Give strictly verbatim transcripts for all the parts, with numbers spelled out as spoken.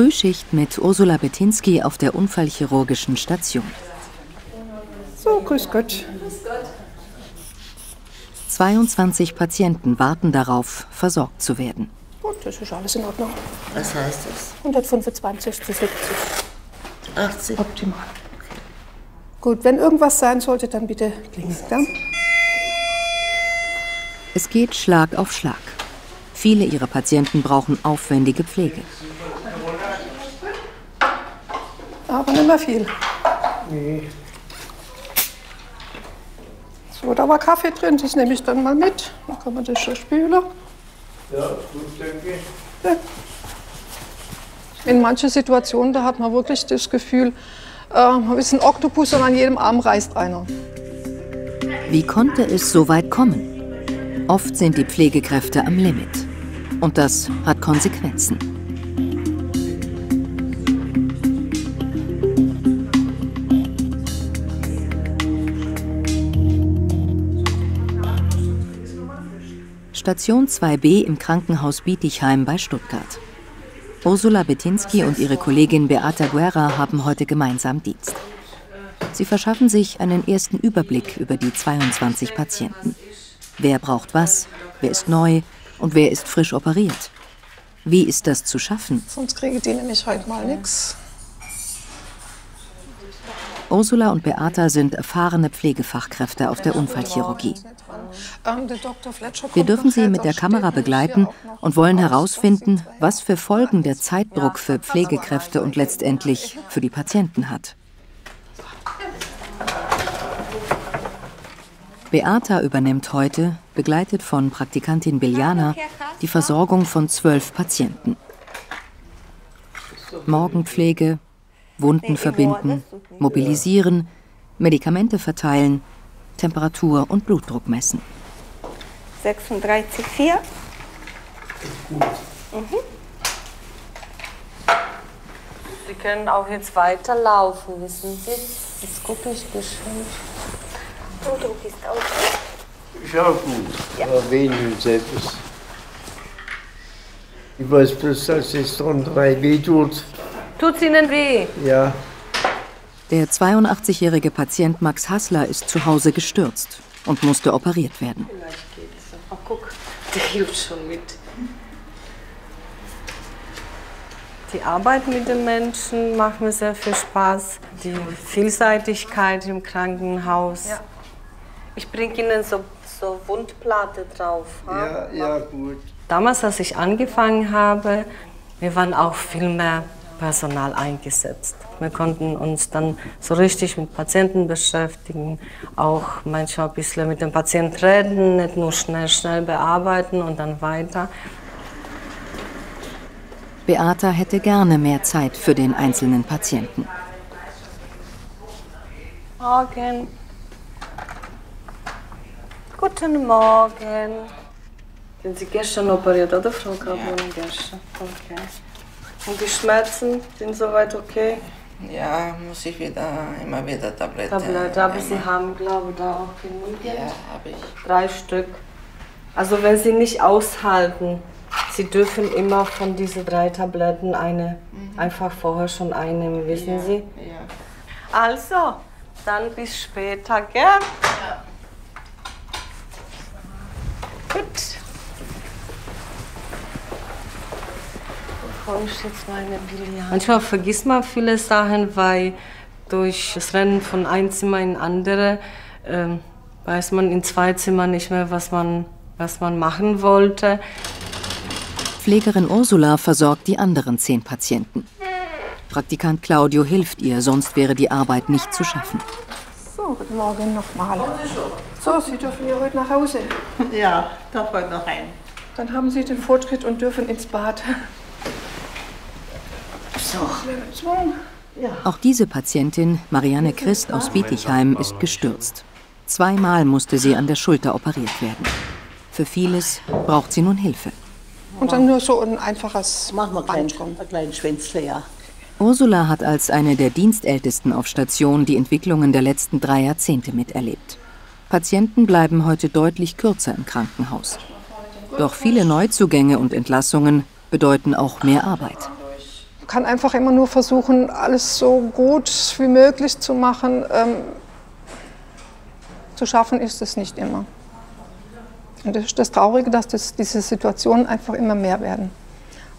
Frühschicht mit Ursula Betinski auf der unfallchirurgischen Station. So, grüß Gott. zweiundzwanzig Patienten warten darauf, versorgt zu werden. Gut, das ist alles in Ordnung. Was heißt das? hundertfünfundzwanzig zu siebzig. achtzig? Optimal. Okay. Gut, wenn irgendwas sein sollte, dann bitte klingelt. Dann. Es geht Schlag auf Schlag. Viele ihrer Patienten brauchen aufwendige Pflege. Aber nicht mehr viel. Nee. So, da war Kaffee drin, das nehme ich dann mal mit. Dann kann man das schon spülen. Ja, gut, danke. Ja. In manchen Situationen, da hat man wirklich das Gefühl, äh, man ist ein Oktopus und an jedem Arm reißt einer. Wie konnte es so weit kommen? Oft sind die Pflegekräfte am Limit. Und das hat Konsequenzen. Station zwei b im Krankenhaus Bietigheim bei Stuttgart. Ursula Betinski und ihre Kollegin Beata Guerra haben heute gemeinsam Dienst. Sie verschaffen sich einen ersten Überblick über die zweiundzwanzig Patienten. Wer braucht was, wer ist neu und wer ist frisch operiert? Wie ist das zu schaffen? Sonst kriege die nämlich heute mal nichts. Ursula und Beata sind erfahrene Pflegefachkräfte auf der Unfallchirurgie. Wir dürfen sie mit der Kamera begleiten und wollen herausfinden, was für Folgen der Zeitdruck für Pflegekräfte und letztendlich für die Patienten hat. Beata übernimmt heute, begleitet von Praktikantin Biljana, die Versorgung von zwölf Patienten. Morgenpflege, Wunden verbinden, mobilisieren, Medikamente verteilen, Temperatur und Blutdruck messen. sechsunddreißig Komma vier. Mhm. Sie können auch jetzt weiterlaufen, wissen Sie? Das ist gut durchgeschrieben. Blutdruck ist auch. Ist auch gut, ja. Aber wenig selbst. Ich weiß bloß, dass es dann drei weh tut. Tut's Ihnen weh? Ja. Der zweiundachtzigjährige Patient Max Hassler ist zu Hause gestürzt und musste operiert werden. Vielleicht geht's. Oh, guck, der hilft schon mit. Die Arbeit mit den Menschen macht mir sehr viel Spaß. Die Vielseitigkeit im Krankenhaus. Ja. Ich bringe Ihnen so, so Wundplatte drauf. Ha? Ja, ja, gut. Damals, als ich angefangen habe, wir waren auch viel mehr Personal eingesetzt. Wir konnten uns dann so richtig mit Patienten beschäftigen, auch manchmal ein bisschen mit dem Patienten reden, nicht nur schnell, schnell bearbeiten und dann weiter. Beata hätte gerne mehr Zeit für den einzelnen Patienten. Morgen. Guten Morgen. Sind Sie gestern operiert, oder, Frau Grabmann? Ja. Gestern. Okay. Und die Schmerzen sind soweit okay? Ja, muss ich wieder, immer wieder Tabletten. Tablette, aber immer. Sie haben, glaube ich, da auch genügend. Ja, habe ich. Drei Stück. Also wenn Sie nicht aushalten, Sie dürfen immer von diesen drei Tabletten eine, mhm. einfach vorher schon einnehmen, wissen ja, Sie? Ja. Also, dann bis später, gell? Ja. Gut. Wo ist jetzt meine Biljana? Manchmal vergisst man viele Sachen, weil durch das Rennen von einem Zimmer in andere äh, weiß man in zwei Zimmern nicht mehr, was man, was man machen wollte. Pflegerin Ursula versorgt die anderen zehn Patienten. Praktikant Claudio hilft ihr, sonst wäre die Arbeit nicht zu schaffen. So, guten Morgen nochmal. So, Sie dürfen ja heute nach Hause. Ja, darf heute noch rein. Dann haben Sie den Fortschritt und dürfen ins Bad. So. Auch diese Patientin, Marianne Christ aus Bietigheim, ist gestürzt. Zweimal musste sie an der Schulter operiert werden. Für vieles braucht sie nun Hilfe. Und dann nur so ein einfaches Machen wir klein, ein kleines Schwänzle, ja. Ursula hat als eine der Dienstältesten auf Station die Entwicklungen der letzten drei Jahrzehnte miterlebt. Patienten bleiben heute deutlich kürzer im Krankenhaus. Doch viele Neuzugänge und Entlassungen bedeuten auch mehr Arbeit. kann einfach immer nur versuchen, alles so gut wie möglich zu machen. Ähm, zu schaffen ist es nicht immer. Und das ist das Traurige, dass das, diese Situationen einfach immer mehr werden.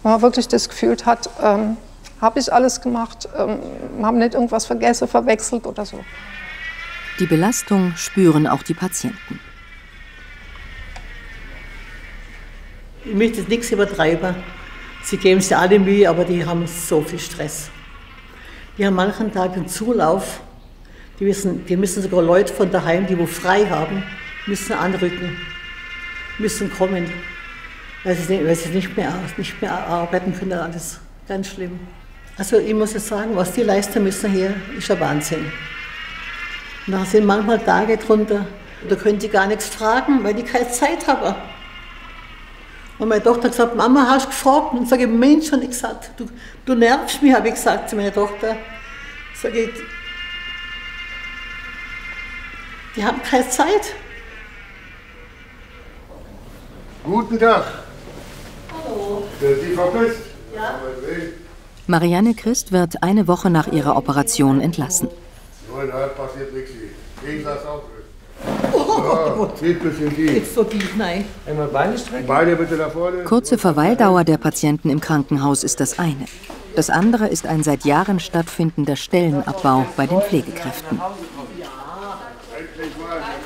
Wenn man wirklich das Gefühl hat, ähm, habe ich alles gemacht, ähm, habe nicht irgendwas vergessen, verwechselt oder so. Die Belastung spüren auch die Patienten. Ich möchte jetzt nichts übertreiben. Sie geben sich alle Mühe, aber die haben so viel Stress. Die haben manchen Tag einen Zulauf. Die müssen, die müssen sogar Leute von daheim, die wo frei haben, müssen anrücken, müssen kommen, weil sie nicht, weil sie nicht mehr, nicht mehr arbeiten können. Alles ganz schlimm. Also ich muss jetzt sagen, was die leisten müssen hier, ist ein Wahnsinn. Und da sind manchmal Tage drunter, da können die gar nichts fragen, weil die keine Zeit haben. Und meine Tochter hat gesagt, Mama, hast du gefragt? Und sage ich, Mensch, und ich gesagt, du, du nervst mich, habe ich gesagt zu meiner Tochter. Sag ich, die haben keine Zeit. Guten Tag. Hallo. Sie vermisst? Ja. Marianne Christ wird eine Woche nach ihrer Operation entlassen. Neuneinhalb passiert nichts. Gegen das auch. Oh, jetzt so tief, nein. Einmal Beine strecken. Beine bitte nach vorne. Kurze Verweildauer der Patienten im Krankenhaus ist das eine. Das andere ist ein seit Jahren stattfindender Stellenabbau bei den Pflegekräften.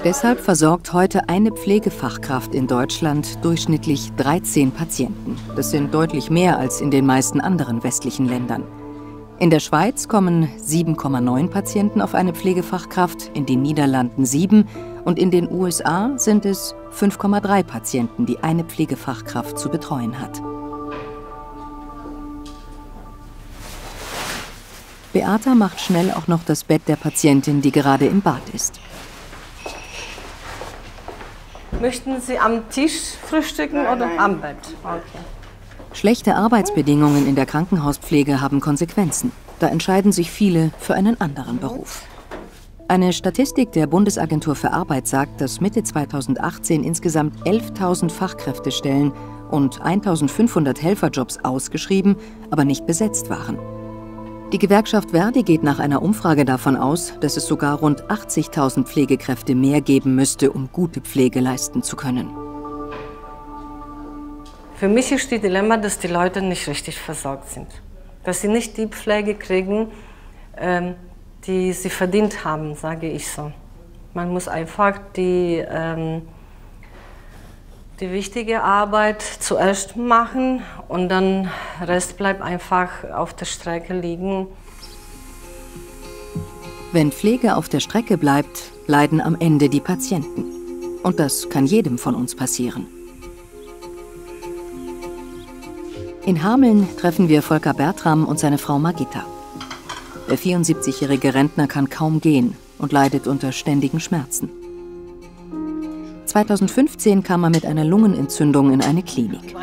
Deshalb versorgt heute eine Pflegefachkraft in Deutschland durchschnittlich dreizehn Patienten. Das sind deutlich mehr als in den meisten anderen westlichen Ländern. In der Schweiz kommen sieben Komma neun Patienten auf eine Pflegefachkraft, in den Niederlanden sieben und in den U S A sind es fünf Komma drei Patienten, die eine Pflegefachkraft zu betreuen hat. Beata macht schnell auch noch das Bett der Patientin, die gerade im Bad ist. Möchten Sie am Tisch frühstücken nein, oder nein. am Bett? Okay. Schlechte Arbeitsbedingungen in der Krankenhauspflege haben Konsequenzen. Da entscheiden sich viele für einen anderen Beruf. Eine Statistik der Bundesagentur für Arbeit sagt, dass Mitte zweitausendachtzehn insgesamt elftausend Fachkräftestellen und eintausendfünfhundert Helferjobs ausgeschrieben, aber nicht besetzt waren. Die Gewerkschaft Verdi geht nach einer Umfrage davon aus, dass es sogar rund achtzigtausend Pflegekräfte mehr geben müsste, um gute Pflege leisten zu können. Für mich ist das Dilemma, dass die Leute nicht richtig versorgt sind. Dass sie nicht die Pflege kriegen, ähm, die sie verdient haben, sage ich so. Man muss einfach die, ähm, die wichtige Arbeit zuerst machen und dann der Rest bleibt einfach auf der Strecke liegen. Wenn Pflege auf der Strecke bleibt, leiden am Ende die Patienten. Und das kann jedem von uns passieren. In Hameln treffen wir Volker Bertram und seine Frau Magitta. Der vierundsiebzigjährige Rentner kann kaum gehen und leidet unter ständigen Schmerzen. zweitausendfünfzehn kam er mit einer Lungenentzündung in eine Klinik.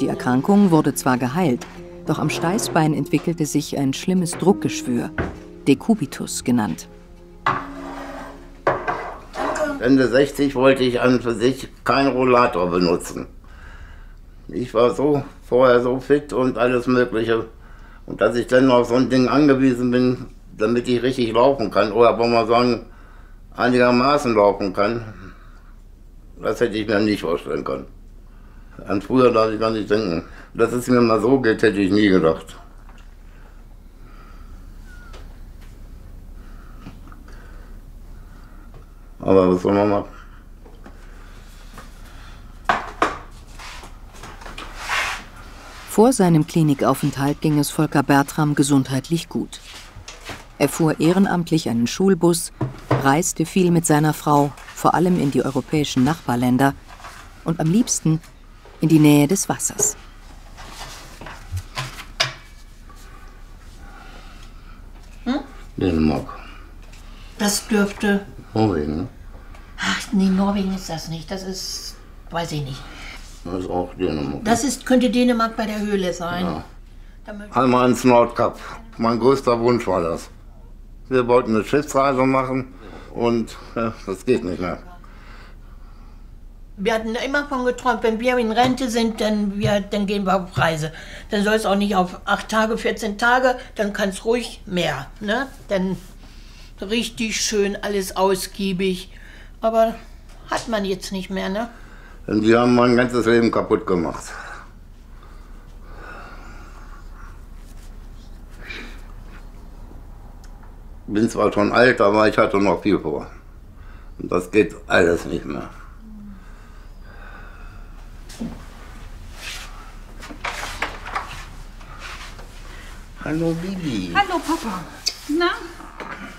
Die Erkrankung wurde zwar geheilt, doch am Steißbein entwickelte sich ein schlimmes Druckgeschwür, Dekubitus genannt. Ende sechzig wollte ich an und für sich keinen Rollator benutzen. Ich war so vorher so fit und alles Mögliche. Und dass ich dann auf so ein Ding angewiesen bin, damit ich richtig laufen kann oder wollen wir sagen, einigermaßen laufen kann, das hätte ich mir nicht vorstellen können. An früher darf ich gar nicht denken. Dass es mir mal so geht, hätte ich nie gedacht. Aber was soll man machen? Vor seinem Klinikaufenthalt ging es Volker Bertram gesundheitlich gut. Er fuhr ehrenamtlich einen Schulbus, reiste viel mit seiner Frau, vor allem in die europäischen Nachbarländer und am liebsten in die Nähe des Wassers. Hm? Dänemark. Das dürfte... Norwegen. Ach, nee, Norwegen ist das nicht. Das ist... weiß ich nicht. Das ist auch Dänemark. Das ist, könnte Dänemark bei der Höhle sein. Ja. Einmal ins Nordkap. Mein größter Wunsch war das. Wir wollten eine Schiffsreise machen und ja, das geht nicht mehr. Wir hatten immer von geträumt, wenn wir in Rente sind, dann, wir, dann gehen wir auf Reise. Dann soll es auch nicht auf acht Tage, vierzehn Tage, dann kann es ruhig mehr. Ne? Dann richtig schön, alles ausgiebig. Aber hat man jetzt nicht mehr, ne? Und die haben mein ganzes Leben kaputt gemacht. Ich bin zwar schon alt, aber ich hatte noch viel vor. Und das geht alles nicht mehr. Hallo Bibi. Hallo Papa. Na?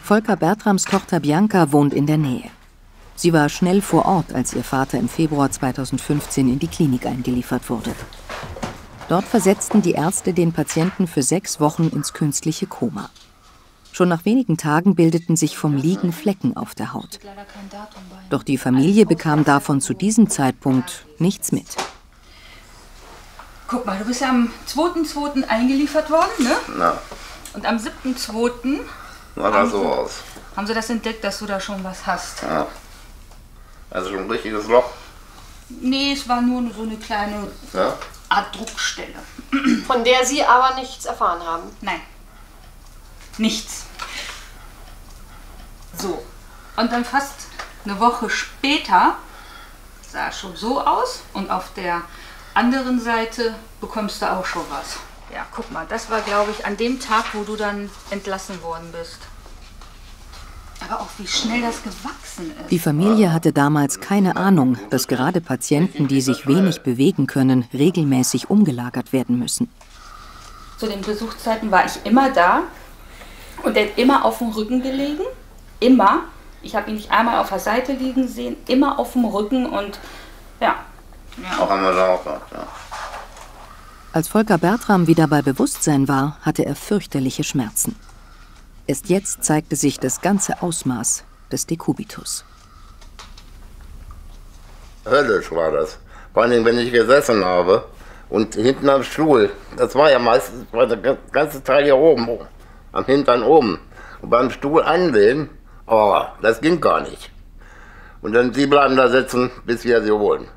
Volker Bertrams Tochter Bianca wohnt in der Nähe. Sie war schnell vor Ort, als ihr Vater im Februar zweitausendfünfzehn in die Klinik eingeliefert wurde. Dort versetzten die Ärzte den Patienten für sechs Wochen ins künstliche Koma. Schon nach wenigen Tagen bildeten sich vom Liegen Flecken auf der Haut. Doch die Familie bekam davon zu diesem Zeitpunkt nichts mit. Guck mal, du bist ja am zweiten zweiten eingeliefert worden, ne? Na. Und am siebten zweiten sah das so aus. Haben sie das entdeckt, dass du da schon was hast? Ja. Also schon ein richtiges Loch? Nee, es war nur so eine kleine ja. Art Druckstelle. Von der Sie aber nichts erfahren haben? Nein. Nichts. So, und dann fast eine Woche später sah es schon so aus und auf der anderen Seite bekommst du auch schon was. Ja, guck mal, das war, glaube ich, an dem Tag, wo du dann entlassen worden bist. Aber auch wie schnell das gewachsen ist. Die Familie hatte damals keine Ahnung, dass gerade Patienten, die sich wenig bewegen können, regelmäßig umgelagert werden müssen. Zu den Besuchszeiten war ich immer da. Und er hat immer auf dem Rücken gelegen, immer. Ich habe ihn nicht einmal auf der Seite liegen sehen, immer auf dem Rücken und ja. Auch einmal da auch noch, ja. Als Volker Bertram wieder bei Bewusstsein war, hatte er fürchterliche Schmerzen. Erst jetzt zeigte sich das ganze Ausmaß des Dekubitus. Höllisch war das. Vor allem, wenn ich gesessen habe und hinten am Stuhl, das war ja meistens, war der ganze Teil hier oben. Am Hintern oben. Und beim Stuhl anlehnen, oh, das ging gar nicht. Und dann, sie bleiben da sitzen, bis wir sie holen.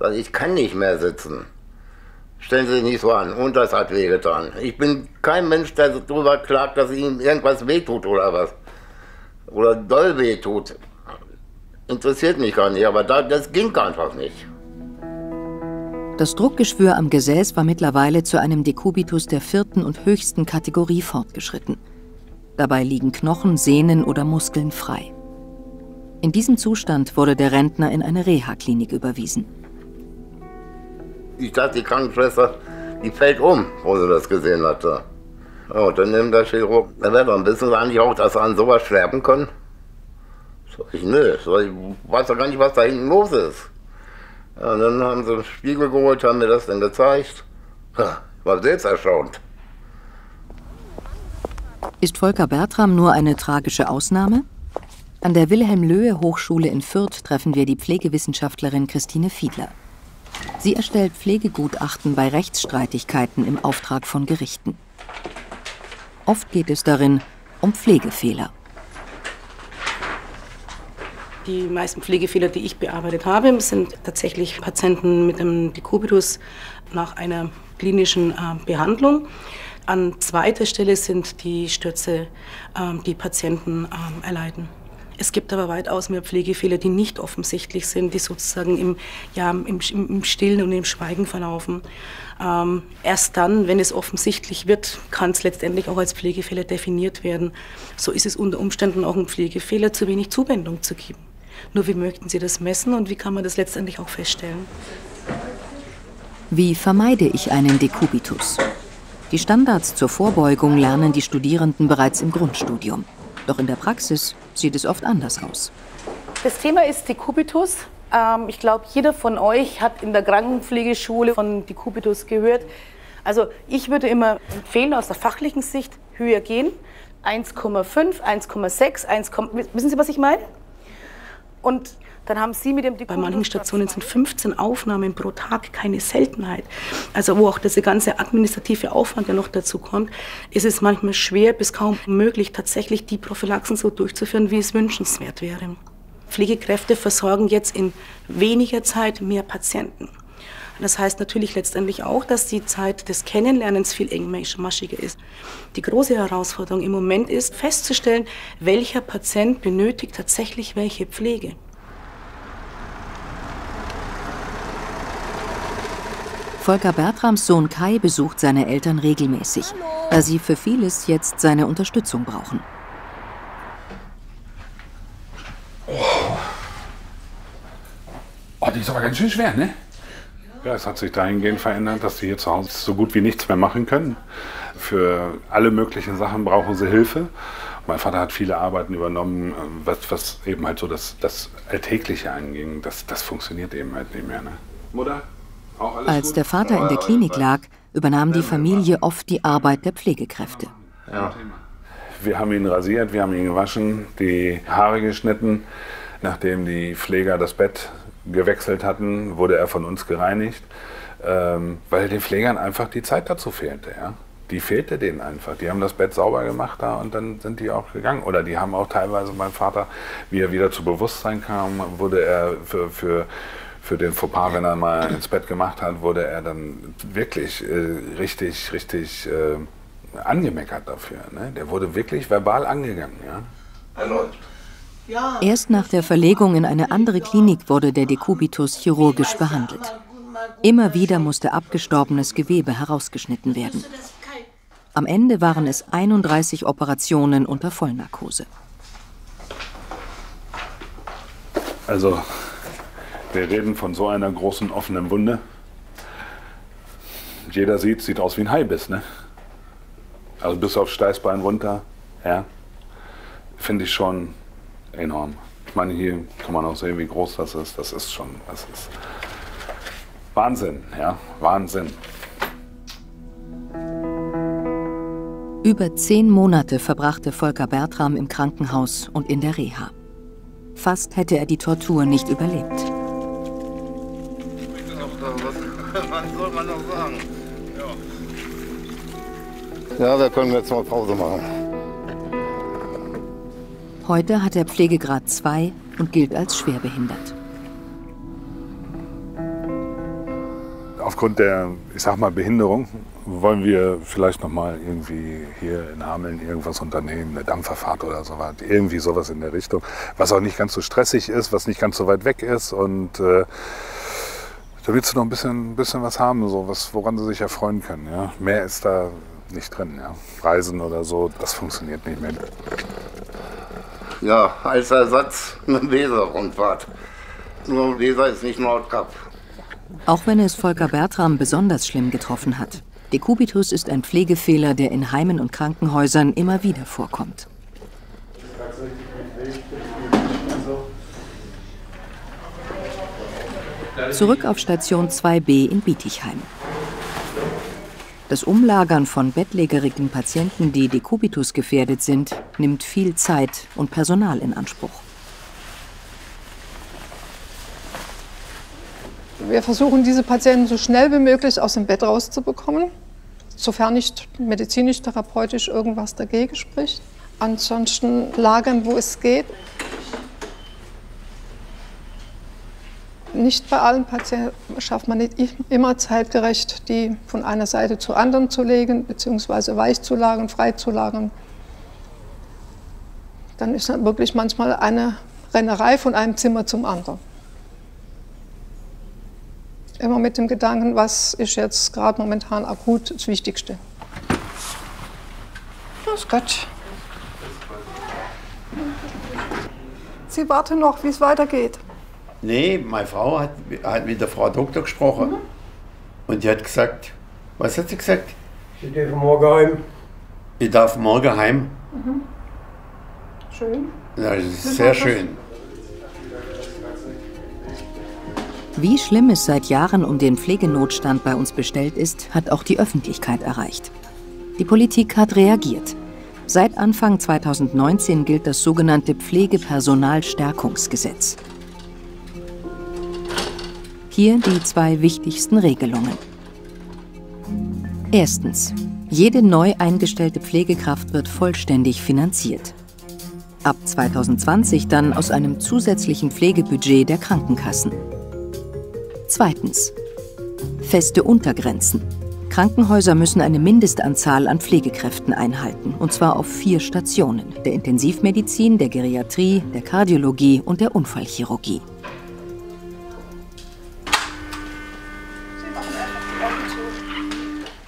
Sag, ich kann nicht mehr sitzen. Stellen Sie sich nicht so an. Und das hat wehgetan. Ich bin kein Mensch, der darüber klagt, dass ihm irgendwas wehtut oder was. Oder doll wehtut. Interessiert mich gar nicht, aber da, das ging einfach nicht. Das Druckgeschwür am Gesäß war mittlerweile zu einem Dekubitus der vierten und höchsten Kategorie fortgeschritten. Dabei liegen Knochen, Sehnen oder Muskeln frei. In diesem Zustand wurde der Rentner in eine Reha-Klinik überwiesen. Ich dachte, die Krankenschwester, die fällt um, wo sie das gesehen hatte. Oh, dann nimmt der Chirurg, dann wissen Sie eigentlich auch, dass Sie an sowas sterben können? Ich, nö, ich weiß doch gar nicht, was da hinten los ist. Ja, und dann haben sie einen Spiegel geholt, haben mir das dann gezeigt. Ich war selbst erstaunt. Ist Volker Bertram nur eine tragische Ausnahme? An der Wilhelm-Löhe-Hochschule in Fürth treffen wir die Pflegewissenschaftlerin Christine Fiedler. Sie erstellt Pflegegutachten bei Rechtsstreitigkeiten im Auftrag von Gerichten. Oft geht es darin um Pflegefehler. Die meisten Pflegefehler, die ich bearbeitet habe, sind tatsächlich Patienten mit einem Dekubitus nach einer klinischen Behandlung. An zweiter Stelle sind die Stürze, die Patienten erleiden. Es gibt aber weitaus mehr Pflegefehler, die nicht offensichtlich sind, die sozusagen im, ja, im, im Stillen und im Schweigen verlaufen. Ähm, erst dann, wenn es offensichtlich wird, kann es letztendlich auch als Pflegefehler definiert werden. So ist es unter Umständen auch ein Pflegefehler, zu wenig Zuwendung zu geben. Nur wie möchten Sie das messen und wie kann man das letztendlich auch feststellen? Wie vermeide ich einen Dekubitus? Die Standards zur Vorbeugung lernen die Studierenden bereits im Grundstudium. Doch in der Praxis sieht es oft anders aus. Das Thema ist Dekubitus. Ähm, ich glaube, jeder von euch hat in der Krankenpflegeschule von Dekubitus gehört. Also ich würde immer empfehlen, aus der fachlichen Sicht höher gehen. eins Komma fünf, eins Komma sechs, eins, wissen Sie, was ich meine? Und dann haben Sie mit dem Dekubitus. Bei manchen Stationen sind fünfzehn Aufnahmen pro Tag keine Seltenheit. Also wo auch dieser ganze administrative Aufwand, der noch dazu kommt, ist es manchmal schwer bis kaum möglich, tatsächlich die Prophylaxen so durchzuführen, wie es wünschenswert wäre. Pflegekräfte versorgen jetzt in weniger Zeit mehr Patienten. Das heißt natürlich letztendlich auch, dass die Zeit des Kennenlernens viel engmaschiger ist. Die große Herausforderung im Moment ist, festzustellen, welcher Patient benötigt tatsächlich welche Pflege. Volker Bertrams Sohn Kai besucht seine Eltern regelmäßig, da sie für vieles jetzt seine Unterstützung brauchen. Oh. Oh, die ist aber ganz schön schwer, ne? Ja, es hat sich dahingehend verändert, dass sie hier zu Hause so gut wie nichts mehr machen können. Für alle möglichen Sachen brauchen sie Hilfe. Mein Vater hat viele Arbeiten übernommen, was, was eben halt so das, das Alltägliche anging. Das, das funktioniert eben halt nicht mehr, ne? Mutter? Als der Vater in der Klinik lag, übernahm die Familie oft die Arbeit der Pflegekräfte. Ja. Wir haben ihn rasiert, wir haben ihn gewaschen, die Haare geschnitten. Nachdem die Pfleger das Bett gewechselt hatten, wurde er von uns gereinigt, weil den Pflegern einfach die Zeit dazu fehlte. Ja? Die fehlte denen einfach. Die haben das Bett sauber gemacht da und dann sind die auch gegangen. Oder die haben auch teilweise, mein Vater, wie er wieder zu Bewusstsein kam, wurde er für... für Für den Fauxpas, wenn er mal ins Bett gemacht hat, wurde er dann wirklich äh, richtig, richtig äh, angemeckert dafür. Ne? Der wurde wirklich verbal angegangen. Ja? Erst nach der Verlegung in eine andere Klinik wurde der Dekubitus chirurgisch behandelt. Immer wieder musste abgestorbenes Gewebe herausgeschnitten werden. Am Ende waren es einunddreißig Operationen unter Vollnarkose. Also... Wir reden von so einer großen, offenen Wunde. Jeder sieht, sieht aus wie ein Haibiss, ne? Also bis aufs Steißbein runter, ja, finde ich schon enorm. Ich meine, hier kann man auch sehen, wie groß das ist. Das ist schon, das ist Wahnsinn, ja, Wahnsinn. Über zehn Monate verbrachte Volker Bertram im Krankenhaus und in der Reha. Fast hätte er die Tortur nicht überlebt. Was soll man noch sagen? Ja. Ja, wir können jetzt mal Pause machen. Heute hat er Pflegegrad zwei und gilt als schwerbehindert. Aufgrund der, ich sag mal, Behinderung wollen wir vielleicht noch mal irgendwie hier in Hameln irgendwas unternehmen, eine Dampferfahrt oder so was, irgendwie sowas in der Richtung, was auch nicht ganz so stressig ist, was nicht ganz so weit weg ist und äh, da willst du noch ein bisschen, bisschen was haben, so was, woran sie sich erfreuen können. Ja? Mehr ist da nicht drin. Ja? Reisen oder so, das funktioniert nicht mehr. Ja, als Ersatz eine Weser-Rundfahrt. Nur Weser ist nicht Nordkap. Auch wenn es Volker Bertram besonders schlimm getroffen hat. Dekubitus ist ein Pflegefehler, der in Heimen und Krankenhäusern immer wieder vorkommt. Zurück auf Station zwei b in Bietigheim. Das Umlagern von bettlägerigen Patienten, die Dekubitus gefährdet sind, nimmt viel Zeit und Personal in Anspruch. Wir versuchen, diese Patienten so schnell wie möglich aus dem Bett rauszubekommen, sofern nicht medizinisch-therapeutisch irgendwas dagegen spricht. Ansonsten lagern, wo es geht. Nicht bei allen Patienten schafft man nicht immer zeitgerecht, die von einer Seite zur anderen zu legen, beziehungsweise weich zu lagern, frei zu lagern. Dann ist dann wirklich manchmal eine Rennerei von einem Zimmer zum anderen. Immer mit dem Gedanken, was ist jetzt gerade momentan akut das Wichtigste. Grüß Gott. Sie warten noch, wie es weitergeht. Nee, meine Frau hat, hat mit der Frau Doktor gesprochen. Mhm. Und die hat gesagt, was hat sie gesagt? Sie dürfen morgen heim. Ich darf morgen heim. Mhm. Schön. Ja, das ist sehr schön. Wie schlimm es seit Jahren um den Pflegenotstand bei uns bestellt ist, hat auch die Öffentlichkeit erreicht. Die Politik hat reagiert. Seit Anfang zweitausendneunzehn gilt das sogenannte Pflegepersonalstärkungsgesetz. Hier die zwei wichtigsten Regelungen. Erstens. Jede neu eingestellte Pflegekraft wird vollständig finanziert. ab zweitausendzwanzig dann aus einem zusätzlichen Pflegebudget der Krankenkassen. Zweitens. Feste Untergrenzen. Krankenhäuser müssen eine Mindestanzahl an Pflegekräften einhalten, und zwar auf vier Stationen: der Intensivmedizin, der Geriatrie, der Kardiologie und der Unfallchirurgie.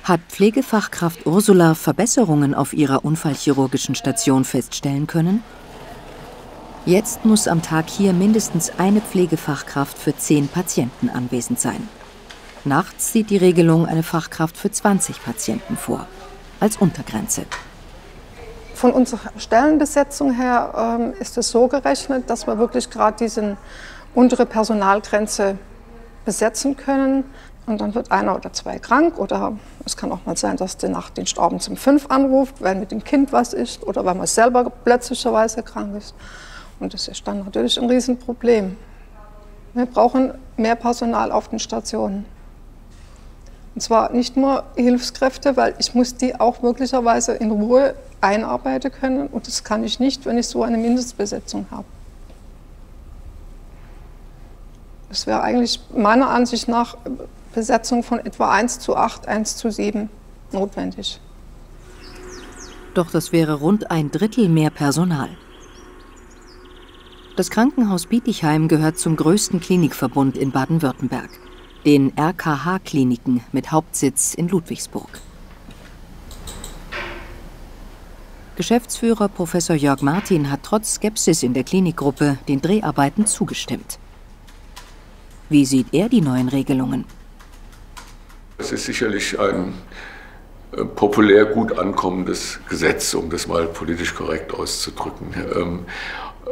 Hat Pflegefachkraft Ursula Verbesserungen auf ihrer unfallchirurgischen Station feststellen können? Jetzt muss am Tag hier mindestens eine Pflegefachkraft für zehn Patienten anwesend sein. Nachts sieht die Regelung eine Fachkraft für zwanzig Patienten vor, als Untergrenze. Von unserer Stellenbesetzung her äh, ist es so gerechnet, dass wir wirklich gerade diese untere Personalgrenze besetzen können. Und dann wird einer oder zwei krank, oder es kann auch mal sein, dass der Nachtdienst abends um fünf anruft, weil mit dem Kind was ist oder weil man selber plötzlicherweise krank ist. Und das ist dann natürlich ein Riesenproblem. Wir brauchen mehr Personal auf den Stationen. Und zwar nicht nur Hilfskräfte, weil ich muss die auch möglicherweise in Ruhe einarbeiten können. Und das kann ich nicht, wenn ich so eine Mindestbesetzung habe. Das wäre eigentlich meiner Ansicht nach Besetzung von etwa eins zu acht, eins zu sieben notwendig. Doch das wäre rund ein Drittel mehr Personal. Das Krankenhaus Bietigheim gehört zum größten Klinikverbund in Baden-Württemberg, den R K H-Kliniken mit Hauptsitz in Ludwigsburg. Geschäftsführer Professor Jörg Martin hat trotz Skepsis in der Klinikgruppe den Dreharbeiten zugestimmt. Wie sieht er die neuen Regelungen? Es ist sicherlich ein äh, populär gut ankommendes Gesetz, um das mal politisch korrekt auszudrücken. Ähm,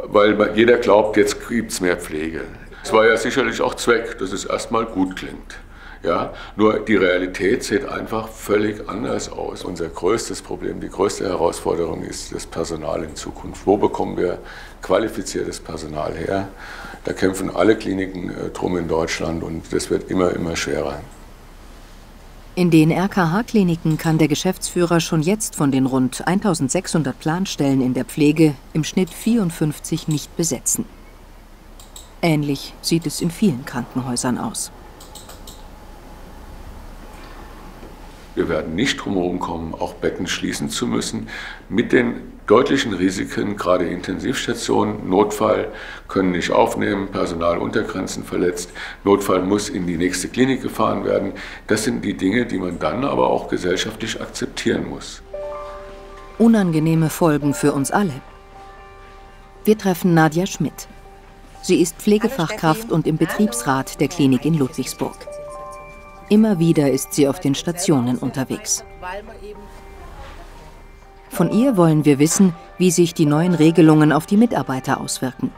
weil jeder glaubt, jetzt gibt es mehr Pflege. Es war ja sicherlich auch Zweck, dass es erstmal gut klingt. Ja? Nur die Realität sieht einfach völlig anders aus. Unser größtes Problem, die größte Herausforderung ist das Personal in Zukunft. Wo bekommen wir qualifiziertes Personal her? Da kämpfen alle Kliniken äh, drum in Deutschland, und das wird immer, immer schwerer. In den R K H-Kliniken kann der Geschäftsführer schon jetzt von den rund eintausendsechshundert Planstellen in der Pflege im Schnitt vierundfünfzig nicht besetzen. Ähnlich sieht es in vielen Krankenhäusern aus. Wir werden nicht drumherum kommen, auch Betten schließen zu müssen. Mit den deutlichen Risiken, gerade Intensivstationen, Notfall können nicht aufnehmen, Personaluntergrenzen verletzt, Notfall muss in die nächste Klinik gefahren werden. Das sind die Dinge, die man dann aber auch gesellschaftlich akzeptieren muss. Unangenehme Folgen für uns alle. Wir treffen Nadja Schmidt. Sie ist Pflegefachkraft und im Betriebsrat der Klinik in Ludwigsburg. Immer wieder ist sie auf den Stationen unterwegs. Von ihr wollen wir wissen, wie sich die neuen Regelungen auf die Mitarbeiter auswirken.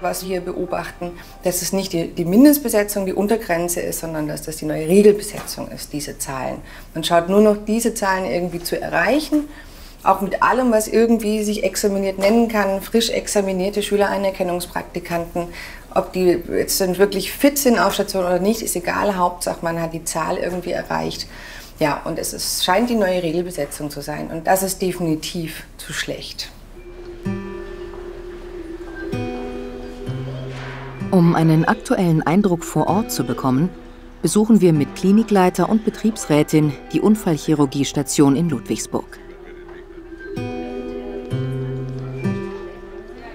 Was wir beobachten, dass es nicht die Mindestbesetzung, die Untergrenze ist, sondern dass das die neue Regelbesetzung ist, diese Zahlen. Man schaut nur noch, diese Zahlen irgendwie zu erreichen, auch mit allem, was irgendwie sich examiniert nennen kann, frisch examinierte Schülereinerkennungspraktikanten. Ob die jetzt wirklich fit sind auf Station oder nicht, ist egal, Hauptsache man hat die Zahl irgendwie erreicht. Ja, und es ist, scheint die neue Regelbesetzung zu sein. Und das ist definitiv zu schlecht. Um einen aktuellen Eindruck vor Ort zu bekommen, besuchen wir mit Klinikleiter und Betriebsrätin die Unfallchirurgiestation in Ludwigsburg.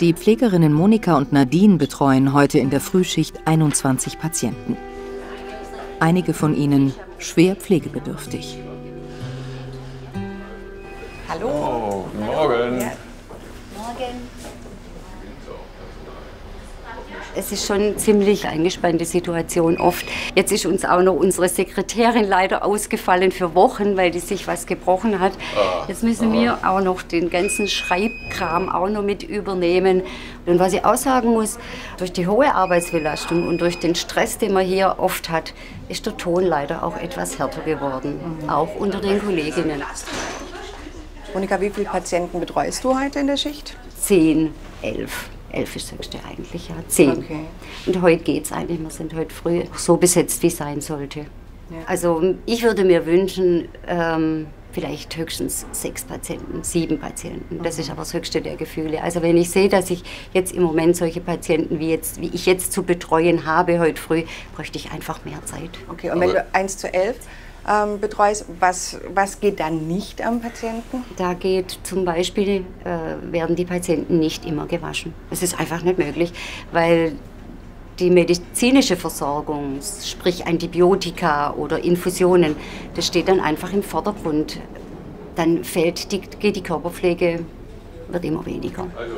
Die Pflegerinnen Monika und Nadine betreuen heute in der Frühschicht einundzwanzig Patienten. Einige von ihnen schwer pflegebedürftig. Hallo. Oh, guten Morgen. Ja. Morgen. Es ist schon eine ziemlich eingespannte Situation oft. Jetzt ist uns auch noch unsere Sekretärin leider ausgefallen für Wochen, weil die sich was gebrochen hat. Jetzt müssen wir auch noch den ganzen Schreibkram auch noch mit übernehmen. Und was ich auch sagen muss, durch die hohe Arbeitsbelastung und durch den Stress, den man hier oft hat, ist der Ton leider auch etwas härter geworden, auch unter den Kolleginnen. Monika, wie viele Patienten betreust du heute in der Schicht? Zehn, elf. Elf ist höchste eigentlich, ja, zehn. Okay. Und heute geht's eigentlich, wir sind heute früh so besetzt, wie es sein sollte. Ja. Also ich würde mir wünschen, ähm, vielleicht höchstens sechs Patienten, sieben Patienten. Das ist aber das höchste der Gefühle. Also wenn ich sehe, dass ich jetzt im Moment solche Patienten, wie, jetzt, wie ich jetzt zu betreuen habe heute früh, bräuchte ich einfach mehr Zeit. Okay, und aber wenn du eins zu elf ähm, betreust, was, was geht dann nicht am Patienten? Da geht zum Beispiel, äh, werden die Patienten nicht immer gewaschen. Das ist einfach nicht möglich, weil die medizinische Versorgung, sprich Antibiotika oder Infusionen, das steht dann einfach im Vordergrund. Dann fällt die, geht die Körperpflege, wird immer weniger. Also,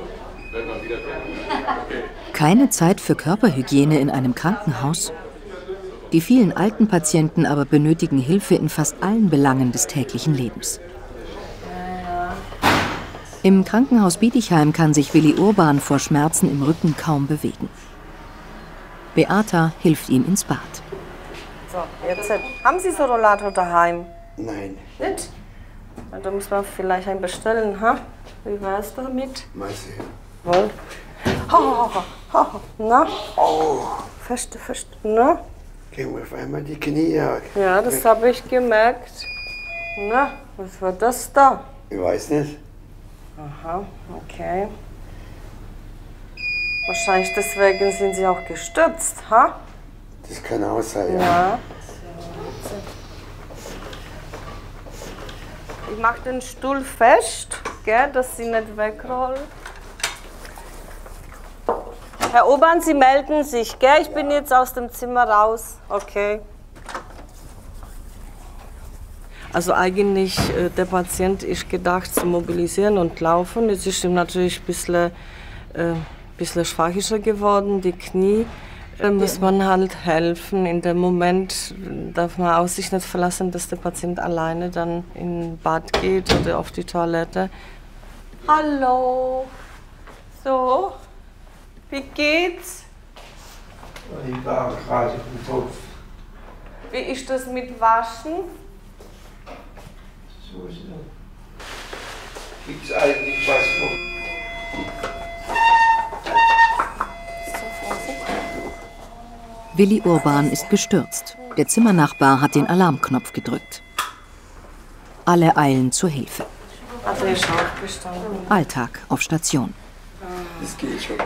wenn man wieder okay. Keine Zeit für Körperhygiene in einem Krankenhaus? Die vielen alten Patienten aber benötigen Hilfe in fast allen Belangen des täglichen Lebens. Im Krankenhaus Bietigheim kann sich Willi Urban vor Schmerzen im Rücken kaum bewegen. Beata hilft ihm ins Bad. So, jetzt haben Sie so einen Rollator daheim? Nein. Nicht? Da müssen wir vielleicht einen bestellen, ha? Wie wär's damit? Mal sehen. Wohl. Ho, ho, ho, ho, ho. Na? Oh. Feste, feste, na? Gehen wir auf einmal die Knie ab. Ja, das habe ich gemerkt. Na, was war das da? Ich weiß nicht. Aha, okay. Wahrscheinlich deswegen sind sie auch gestürzt, ha? Das kann auch sein, ja. ja. Ich mache den Stuhl fest, gell, dass sie nicht wegrollen. Herr Obern, Sie melden sich, gell? Ich bin jetzt aus dem Zimmer raus. Okay. Also eigentlich äh, der Patient ist gedacht zu mobilisieren und laufen. Jetzt ist ihm natürlich ein bisschen... Äh, bisschen schwacher geworden, die Knie. Da muss man halt helfen. In dem Moment darf man auf sich nicht verlassen, dass der Patient alleine dann in Bad geht oder auf die Toilette. Hallo. So, wie geht's? Ich war gerade im Kopf. Wie ist das mit Waschen? So ist es. Gibt's eigentlich was noch? Willi Urban ist gestürzt. Der Zimmernachbar hat den Alarmknopf gedrückt. Alle eilen zur Hilfe. Alltag auf Station. Das geht schon.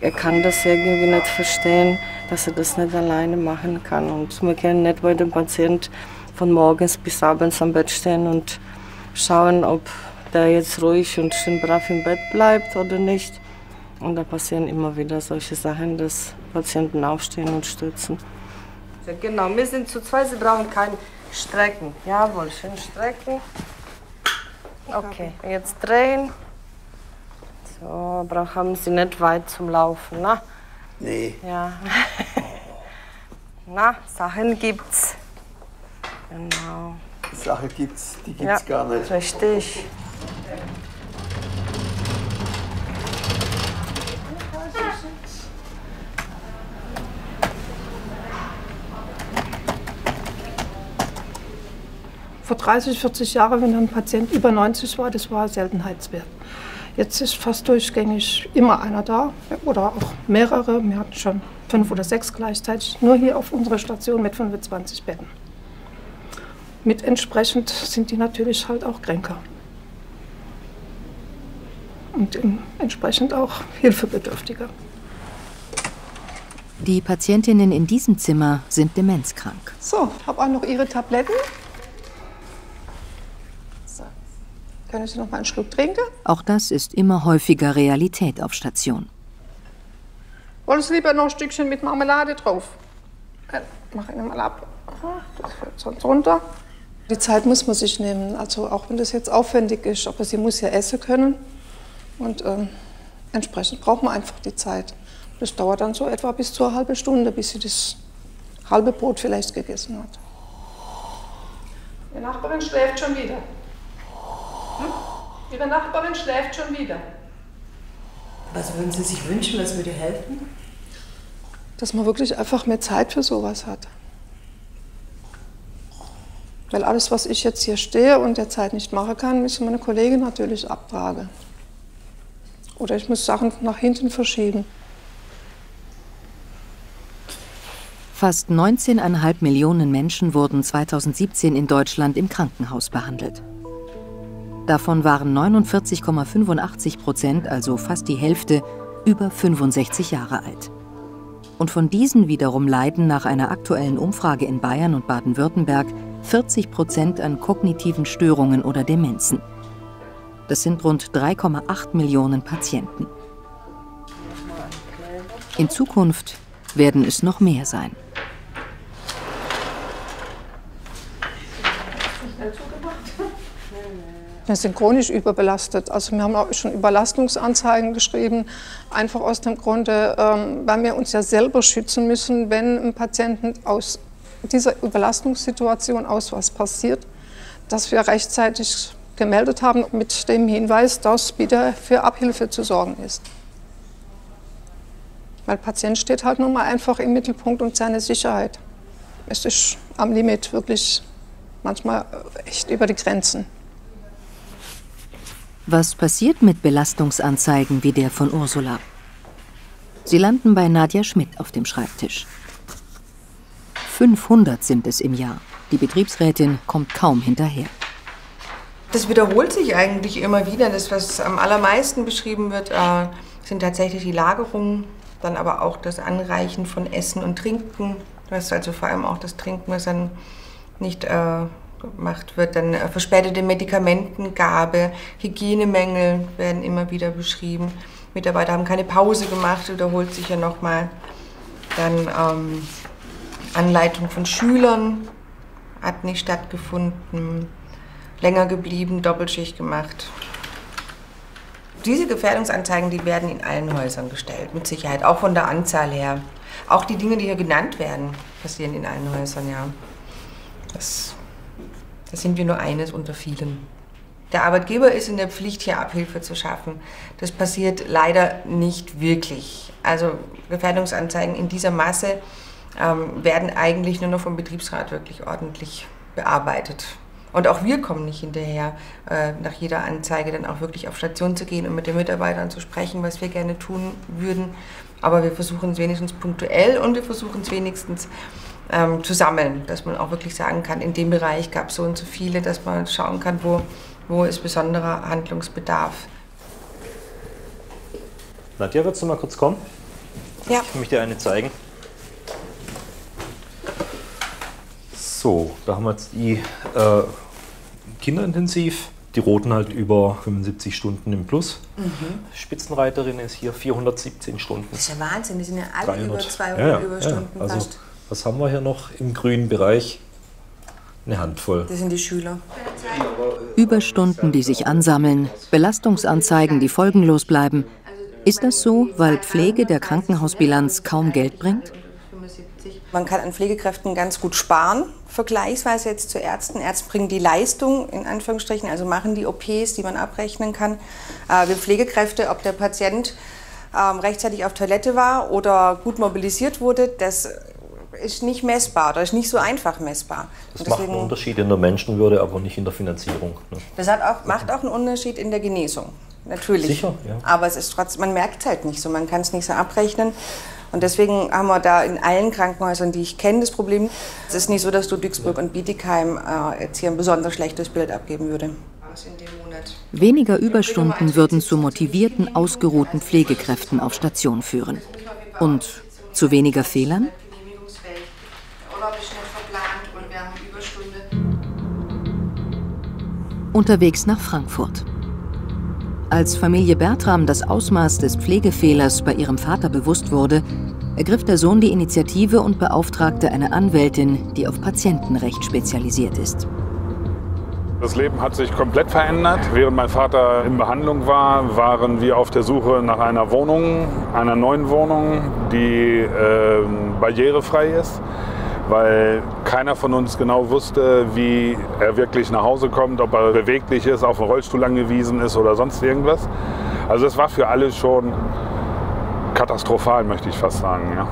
Er kann das irgendwie nicht verstehen, dass er das nicht alleine machen kann. Und man kann nicht bei dem Patient von morgens bis abends am Bett stehen und schauen, ob der jetzt ruhig und schön brav im Bett bleibt oder nicht. Und da passieren immer wieder solche Sachen, dass Patienten aufstehen und stürzen. Ja, genau, wir sind zu zweit, Sie brauchen keinen Strecken. Jawohl, schön strecken. Okay, jetzt drehen. So, brauchen Sie nicht weit zum Laufen, na? Nee. Ja. Na, Sachen gibt's. Genau. Sachen gibt's, die gibt's ja, gar nicht. Richtig. Vor dreißig, vierzig Jahren, wenn ein Patient über neunzig war, das war Seltenheitswert. Jetzt ist fast durchgängig immer einer da oder auch mehrere. Wir hatten schon fünf oder sechs gleichzeitig, nur hier auf unserer Station mit fünfundzwanzig Betten. Mit entsprechend sind die natürlich halt auch kränker und entsprechend auch hilfebedürftiger. Die Patientinnen in diesem Zimmer sind demenzkrank. So, ich habe auch noch Ihre Tabletten. Können Sie noch mal einen Schluck trinken? Auch das ist immer häufiger Realität auf Station. Wollen Sie lieber noch ein Stückchen mit Marmelade drauf? Ich mache Ihnen mal ab. Das fällt sonst runter. Die Zeit muss man sich nehmen, also auch wenn das jetzt aufwendig ist. Aber sie muss ja essen können. Und äh, entsprechend braucht man einfach die Zeit. Das dauert dann so etwa bis zur halben Stunde, bis sie das halbe Brot vielleicht gegessen hat. Die Nachbarin schläft schon wieder. Ihre Nachbarin schläft schon wieder. Was würden Sie sich wünschen, was würde helfen? Dass man wirklich einfach mehr Zeit für sowas hat. Weil alles, was ich jetzt hier stehe und derzeit nicht machen kann, müssen meine Kollegen natürlich abtragen. Oder ich muss Sachen nach hinten verschieben. Fast neunzehneinhalb Millionen Menschen wurden zweitausendsiebzehn in Deutschland im Krankenhaus behandelt. Davon waren neunundvierzig Komma fünfundachtzig Prozent, also fast die Hälfte, über fünfundsechzig Jahre alt. Und von diesen wiederum leiden nach einer aktuellen Umfrage in Bayern und Baden-Württemberg vierzig Prozent an kognitiven Störungen oder Demenzen. Das sind rund drei Komma acht Millionen Patienten. In Zukunft werden es noch mehr sein. Wir sind chronisch überbelastet. Also wir haben auch schon Überlastungsanzeigen geschrieben, einfach aus dem Grunde, weil wir uns ja selber schützen müssen, wenn einem Patienten aus dieser Überlastungssituation aus was passiert, dass wir rechtzeitig gemeldet haben mit dem Hinweis, dass wieder für Abhilfe zu sorgen ist. Weil Patient steht halt nun mal einfach im Mittelpunkt und seine Sicherheit. Es ist am Limit, wirklich manchmal echt über die Grenzen. Was passiert mit Belastungsanzeigen wie der von Ursula? Sie landen bei Nadja Schmidt auf dem Schreibtisch. fünfhundert sind es im Jahr. Die Betriebsrätin kommt kaum hinterher. Das wiederholt sich eigentlich immer wieder. Das, was am allermeisten beschrieben wird, sind tatsächlich die Lagerungen, dann aber auch das Anreichen von Essen und Trinken. Das ist also vor allem auch das Trinken, was dann nicht äh, gemacht wird. Dann äh, verspätete Medikamentengabe, Hygienemängel werden immer wieder beschrieben. Mitarbeiter haben keine Pause gemacht, wiederholt sich ja nochmal. Dann ähm, Anleitung von Schülern hat nicht stattgefunden, länger geblieben, Doppelschicht gemacht. Diese Gefährdungsanzeigen, die werden in allen Häusern gestellt, mit Sicherheit, auch von der Anzahl her. Auch die Dinge, die hier genannt werden, passieren in allen Häusern, ja. Das, das sind wir nur eines unter vielen. Der Arbeitgeber ist in der Pflicht, hier Abhilfe zu schaffen. Das passiert leider nicht wirklich. Also Gefährdungsanzeigen in dieser Masse ähm, werden eigentlich nur noch vom Betriebsrat wirklich ordentlich bearbeitet. Und auch wir kommen nicht hinterher, nach jeder Anzeige dann auch wirklich auf Station zu gehen und mit den Mitarbeitern zu sprechen, was wir gerne tun würden. Aber wir versuchen es wenigstens punktuell und wir versuchen es wenigstens ähm, zu sammeln, dass man auch wirklich sagen kann, in dem Bereich gab es so und so viele, dass man schauen kann, wo, wo ist besonderer Handlungsbedarf. Nadja, würdest du mal kurz kommen? Ja. Ich möchte dir eine zeigen. So, da haben wir jetzt die äh, Kinderintensiv, die roten halt über fünfundsiebzig Stunden im Plus. Mhm. Spitzenreiterin ist hier vierhundertsiebzehn Stunden. Das ist ja Wahnsinn, die sind ja alle dreihundert. Über zweihundert ja, ja, Überstunden ja. Also, fast. Was haben wir hier noch im grünen Bereich? Eine Handvoll. Das sind die Schüler. Überstunden, die sich ansammeln, Belastungsanzeigen, die folgenlos bleiben. Ist das so, weil Pflege der Krankenhausbilanz kaum Geld bringt? Man kann an Pflegekräften ganz gut sparen, vergleichsweise jetzt zu Ärzten. Ärzte bringen die Leistung, in Anführungsstrichen, also machen die O Ps, die man abrechnen kann. Äh, wir Pflegekräfte, ob der Patient ähm, rechtzeitig auf Toilette war oder gut mobilisiert wurde, das ist nicht messbar, das ist nicht so einfach messbar. Das deswegen, macht einen Unterschied in der Menschenwürde, aber nicht in der Finanzierung. Ne? Das hat auch, macht auch einen Unterschied in der Genesung, natürlich. Sicher, ja. Aber es ist trotzdem, man merkt es halt nicht so, man kann es nicht so abrechnen. Und deswegen haben wir da in allen Krankenhäusern, die ich kenne, das Problem. Es ist nicht so, dass Ludwigsburg und Bietigheim äh, jetzt hier ein besonders schlechtes Bild abgeben würde. Weniger Überstunden würden zu motivierten, ausgeruhten Pflegekräften auf Station führen. Und zu weniger Fehlern? Unterwegs nach Frankfurt. Als Familie Bertram das Ausmaß des Pflegefehlers bei ihrem Vater bewusst wurde, ergriff der Sohn die Initiative und beauftragte eine Anwältin, die auf Patientenrecht spezialisiert ist. Das Leben hat sich komplett verändert. Während mein Vater in Behandlung war, waren wir auf der Suche nach einer Wohnung, einer neuen Wohnung, die äh, barrierefrei ist, weil keiner von uns genau wusste, wie er wirklich nach Hause kommt, ob er beweglich ist, auf einen Rollstuhl angewiesen ist oder sonst irgendwas. Also es war für alle schon katastrophal, möchte ich fast sagen. Ja.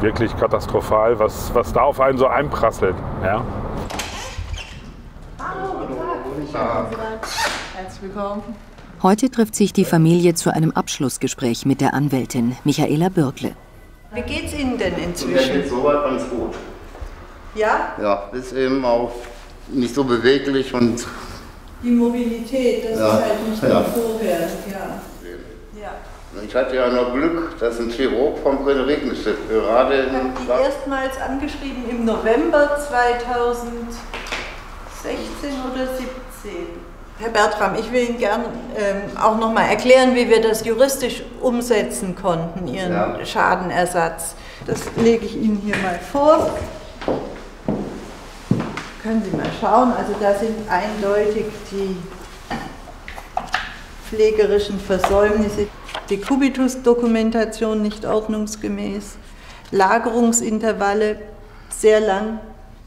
Wirklich katastrophal, was, was da auf einen so einprasselt. Ja. Heute trifft sich die Familie zu einem Abschlussgespräch mit der Anwältin Michaela Bürkle. Wie geht's Ihnen denn inzwischen? Mir geht's soweit ganz gut. Ja? Ja, ist eben auch nicht so beweglich und... Die Mobilität, das ja. ist halt nicht mehr vorher. Ja. Ja. Ich hatte ja noch Glück, dass ein Chirurg vom Friedrichsstift gerade... Ich habe mich erstmals angeschrieben im November zweitausendsechzehn oder siebzehn. Herr Bertram, ich will Ihnen gern ähm, auch noch mal erklären, wie wir das juristisch umsetzen konnten, Ihren ja. Schadenersatz. Das lege ich Ihnen hier mal vor. Können Sie mal schauen, also da sind eindeutig die pflegerischen Versäumnisse, Dekubitus-Dokumentation nicht ordnungsgemäß, Lagerungsintervalle sehr lang,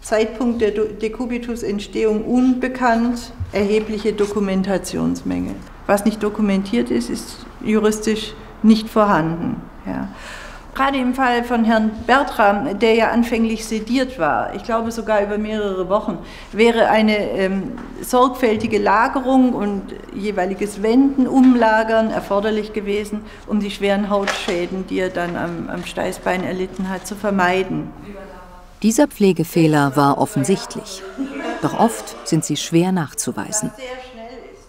Zeitpunkt der Dekubitus-Entstehung unbekannt, erhebliche Dokumentationsmängel. Was nicht dokumentiert ist, ist juristisch nicht vorhanden. Ja. Gerade im Fall von Herrn Bertram, der ja anfänglich sediert war, ich glaube sogar über mehrere Wochen, wäre eine ähm, sorgfältige Lagerung und jeweiliges Wenden, Umlagern erforderlich gewesen, um die schweren Hautschäden, die er dann am, am Steißbein erlitten hat, zu vermeiden. Dieser Pflegefehler war offensichtlich, doch oft sind sie schwer nachzuweisen.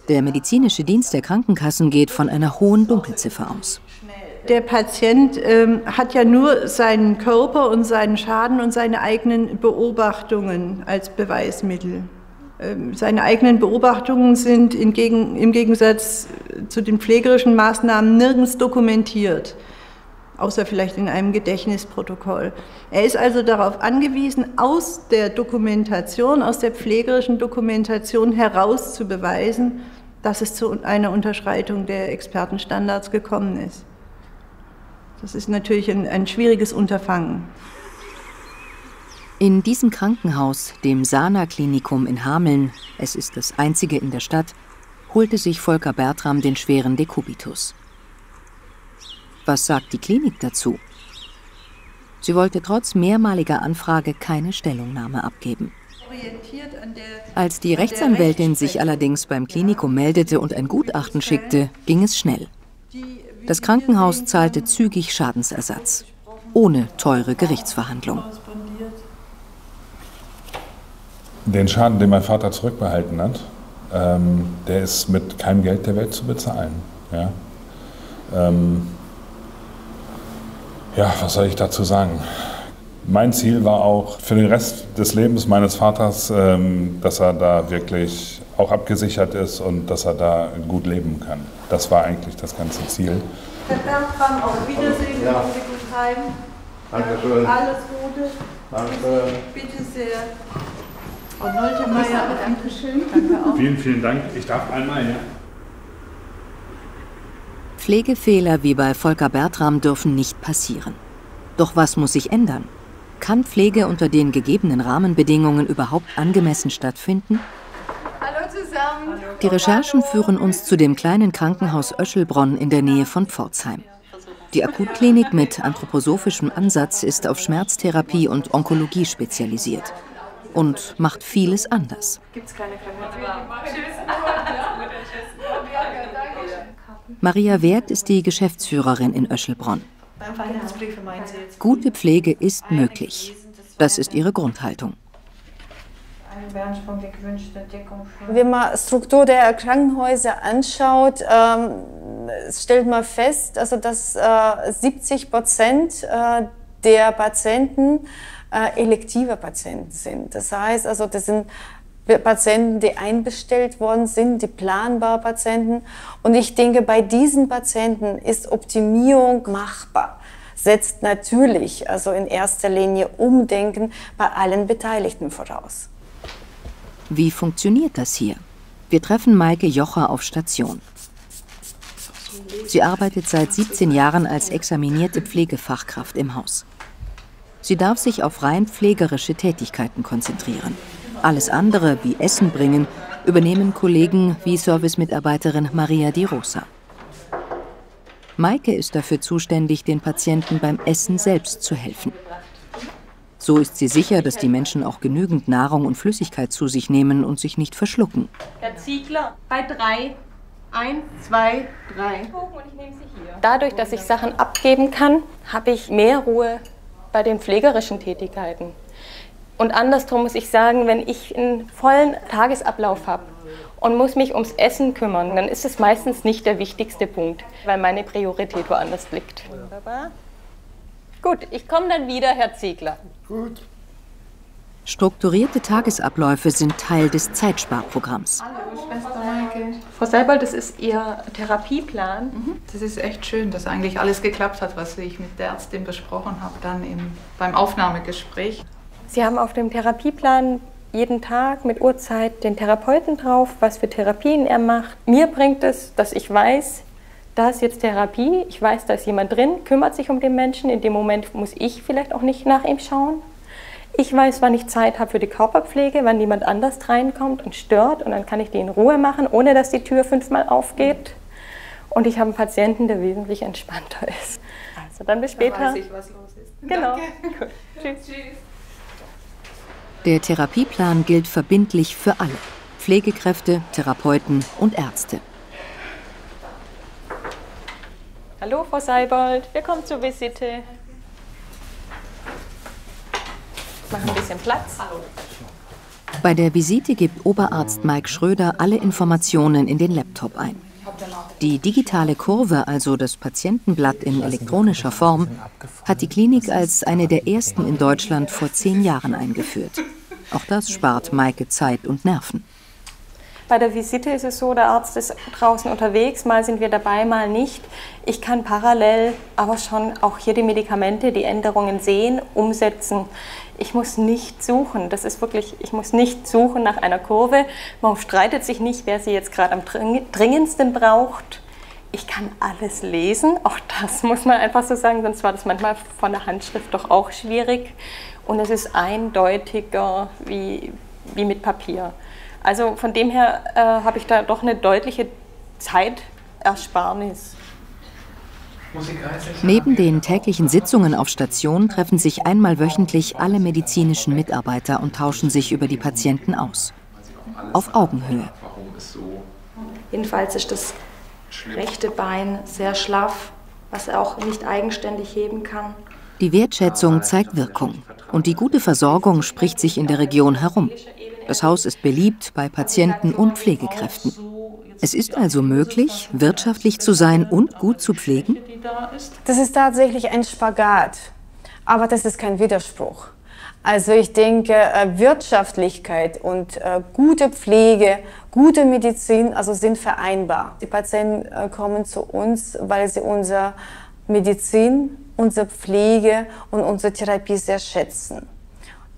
Der medizinische Dienst der Krankenkassen geht von einer hohen Dunkelziffer aus. Der Patient ähm, hat ja nur seinen Körper und seinen Schaden und seine eigenen Beobachtungen als Beweismittel. Ähm, seine eigenen Beobachtungen sind entgegen, im Gegensatz zu den pflegerischen Maßnahmen nirgends dokumentiert, außer vielleicht in einem Gedächtnisprotokoll. Er ist also darauf angewiesen, aus der Dokumentation, aus der pflegerischen Dokumentation heraus zu beweisen, dass es zu einer Unterschreitung der Expertenstandards gekommen ist. Das ist natürlich ein, ein schwieriges Unterfangen. In diesem Krankenhaus, dem Sana-Klinikum in Hameln, es ist das einzige in der Stadt, holte sich Volker Bertram den schweren Dekubitus. Was sagt die Klinik dazu? Sie wollte trotz mehrmaliger Anfrage keine Stellungnahme abgeben. Als die Rechtsanwältin sich allerdings beim Klinikum meldete und ein Gutachten schickte, ging es schnell. Das Krankenhaus zahlte zügig Schadensersatz, ohne teure Gerichtsverhandlung. Den Schaden, den mein Vater zurückbehalten hat, ähm, der ist mit keinem Geld der Welt zu bezahlen. Ja? Ähm, Ja, was soll ich dazu sagen? Mein Ziel war auch für den Rest des Lebens meines Vaters, dass er da wirklich auch abgesichert ist und dass er da gut leben kann. Das war eigentlich das ganze Ziel. Herr Bertram, auf Wiedersehen, ja. Kommen Sie gut heim. Dankeschön. Alles Gute. Danke. Bitte sehr. Frau Noltemeyer, Dankeschön. Danke auch. Vielen, vielen Dank. Ich darf einmal, ja. Pflegefehler wie bei Volker Bertram dürfen nicht passieren. Doch was muss sich ändern? Kann Pflege unter den gegebenen Rahmenbedingungen überhaupt angemessen stattfinden? Hallo zusammen. Die Recherchen führen uns zu dem kleinen Krankenhaus Öschelbronn in der Nähe von Pforzheim. Die Akutklinik mit anthroposophischem Ansatz ist auf Schmerztherapie und Onkologie spezialisiert und macht vieles anders. Gibt's keine Maria Wert ist die Geschäftsführerin in Öschelbronn. Gute Pflege ist möglich. Das ist ihre Grundhaltung. Wenn man Struktur der Krankenhäuser anschaut, stellt man fest, also dass siebzig Prozent der Patienten elektive Patienten sind. Das heißt, also das sind Patienten, die einbestellt worden sind, die planbaren Patienten. Und ich denke, bei diesen Patienten ist Optimierung machbar. Setzt natürlich also in erster Linie Umdenken bei allen Beteiligten voraus. Wie funktioniert das hier? Wir treffen Maike Jocher auf Station. Sie arbeitet seit siebzehn Jahren als examinierte Pflegefachkraft im Haus. Sie darf sich auf rein pflegerische Tätigkeiten konzentrieren. Alles andere, wie Essen bringen, übernehmen Kollegen wie Servicemitarbeiterin Maria Di Rosa. Maike ist dafür zuständig, den Patienten beim Essen selbst zu helfen. So ist sie sicher, dass die Menschen auch genügend Nahrung und Flüssigkeit zu sich nehmen und sich nicht verschlucken. Bei drei Eins, zwei, drei. Dadurch, dass ich Sachen abgeben kann, habe ich mehr Ruhe bei den pflegerischen Tätigkeiten. Und andersrum muss ich sagen, wenn ich einen vollen Tagesablauf habe und muss mich ums Essen kümmern, dann ist es meistens nicht der wichtigste Punkt, weil meine Priorität woanders liegt. Wunderbar. Gut, ich komme dann wieder, Herr Ziegler. Gut. Strukturierte Tagesabläufe sind Teil des Zeitsparprogramms. Hallo Schwester Heike. Frau Seibold, das ist Ihr Therapieplan. Mhm. Das ist echt schön, dass eigentlich alles geklappt hat, was ich mit der Ärztin besprochen habe, dann im, beim Aufnahmegespräch. Sie haben auf dem Therapieplan jeden Tag mit Uhrzeit den Therapeuten drauf, was für Therapien er macht. Mir bringt es, dass ich weiß, da ist jetzt Therapie, ich weiß, da ist jemand drin, kümmert sich um den Menschen. In dem Moment muss ich vielleicht auch nicht nach ihm schauen. Ich weiß, wann ich Zeit habe für die Körperpflege, wann niemand anders reinkommt und stört. Und dann kann ich die in Ruhe machen, ohne dass die Tür fünfmal aufgeht. Und ich habe einen Patienten, der wesentlich entspannter ist. Also dann bis später. Da weiß ich, was los ist. Genau. Gut. Tschüss. Tschüss. Der Therapieplan gilt verbindlich für alle. Pflegekräfte, Therapeuten und Ärzte. Hallo Frau Seibold, willkommen zur Visite. Machen ein bisschen Platz. Hallo. Bei der Visite gibt Oberarzt Mike Schröder alle Informationen in den Laptop ein. Die digitale Kurve, also das Patientenblatt in elektronischer Form, hat die Klinik als eine der ersten in Deutschland vor zehn Jahren eingeführt. Auch das spart Maike Zeit und Nerven. Bei der Visite ist es so, der Arzt ist draußen unterwegs, mal sind wir dabei, mal nicht. Ich kann parallel aber schon auch hier die Medikamente, die Änderungen sehen, umsetzen. Ich muss nicht suchen, das ist wirklich, ich muss nicht suchen nach einer Kurve. Man streitet sich nicht, wer sie jetzt gerade am dringendsten braucht. Ich kann alles lesen, auch das muss man einfach so sagen, sonst war das manchmal von der Handschrift doch auch schwierig. Und es ist eindeutiger wie, wie mit Papier. Also von dem her äh, habe ich da doch eine deutliche Zeitersparnis. Neben den täglichen Sitzungen auf Station treffen sich einmal wöchentlich alle medizinischen Mitarbeiter und tauschen sich über die Patienten aus. Auf Augenhöhe. Jedenfalls ist das rechte Bein sehr schlaff, was er auch nicht eigenständig heben kann. Die Wertschätzung zeigt Wirkung. Und die gute Versorgung spricht sich in der Region herum. Das Haus ist beliebt bei Patienten und Pflegekräften. Es ist also möglich, wirtschaftlich zu sein und gut zu pflegen? Das ist tatsächlich ein Spagat, aber das ist kein Widerspruch. Also ich denke, Wirtschaftlichkeit und gute Pflege, gute Medizin also sind vereinbar. Die Patienten kommen zu uns, weil sie unsere Medizin, unsere Pflege und unsere Therapie sehr schätzen.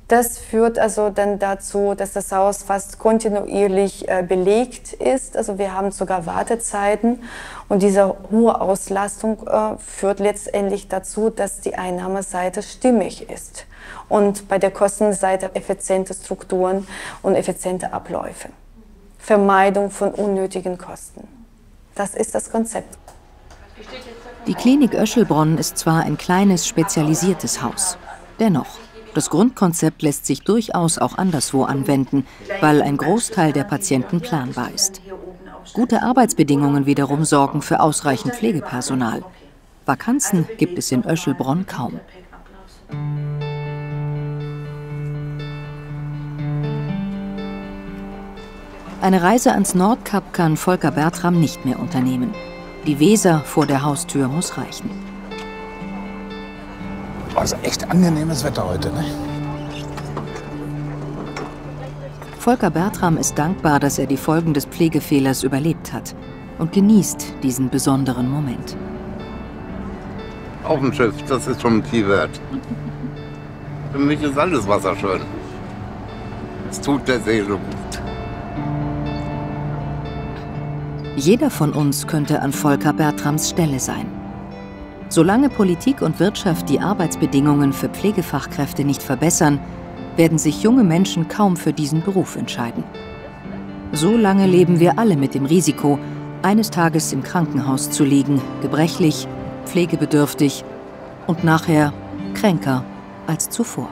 Das führt also dann dazu, dass das Haus fast kontinuierlich äh, belegt ist. Also wir haben sogar Wartezeiten und diese hohe Auslastung äh, führt letztendlich dazu, dass die Einnahmeseite stimmig ist und bei der Kostenseite effiziente Strukturen und effiziente Abläufe. Vermeidung von unnötigen Kosten. Das ist das Konzept. Die Klinik Öschelbronn ist zwar ein kleines, spezialisiertes Haus, dennoch. Das Grundkonzept lässt sich durchaus auch anderswo anwenden, weil ein Großteil der Patienten planbar ist. Gute Arbeitsbedingungen wiederum sorgen für ausreichend Pflegepersonal. Vakanzen gibt es in Öschelbronn kaum. Eine Reise ans Nordkap kann Volker Bertram nicht mehr unternehmen. Die Weser vor der Haustür muss reichen. Also echt angenehmes Wetter heute, ne? Volker Bertram ist dankbar, dass er die Folgen des Pflegefehlers überlebt hat und genießt diesen besonderen Moment. Auf dem Schiff, das ist schon ein Key Word. Für mich ist alles Wasser schön. Es tut der Seele gut. Jeder von uns könnte an Volker Bertrams Stelle sein. Solange Politik und Wirtschaft die Arbeitsbedingungen für Pflegefachkräfte nicht verbessern, werden sich junge Menschen kaum für diesen Beruf entscheiden. So lange leben wir alle mit dem Risiko, eines Tages im Krankenhaus zu liegen, gebrechlich, pflegebedürftig und nachher kränker als zuvor.